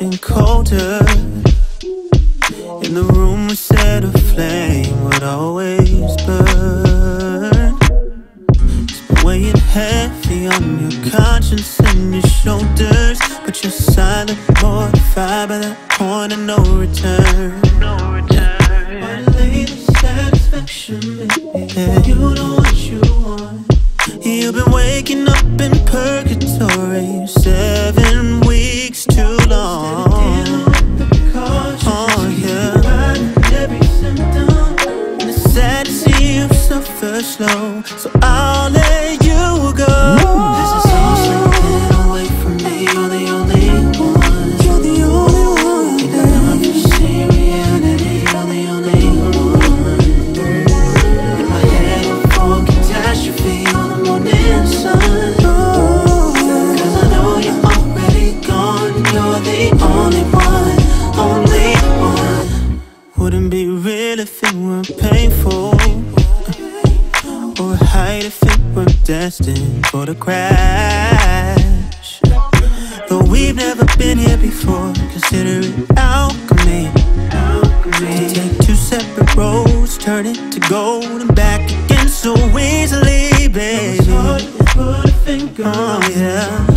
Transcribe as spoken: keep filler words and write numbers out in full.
and colder. In the room we said a flame would always burn. It's been weighing heavy on your conscience and your shoulders, but you're silent, mortified by that point of no return. But latest satisfaction, baby, yeah, you know what you want. You've been waking up in purgatory, seven weeks too long. Oh yeah. And it's sad to see you suffer slow, so I'll let you go. There's a soul slipping away from me. You're the only one. You're the only one. You never can see reality. You're the only one. In my head, I'm for catastrophe on the morning sun. Cause I know you're already gone. You're the only one. Only one. Wouldn't be real if it weren't painful, or hide if it were destined for the crash. Though we've never been here before, consider it alchemy. To take two separate roads, turn it to gold and back again so easily, baby. Oh yeah.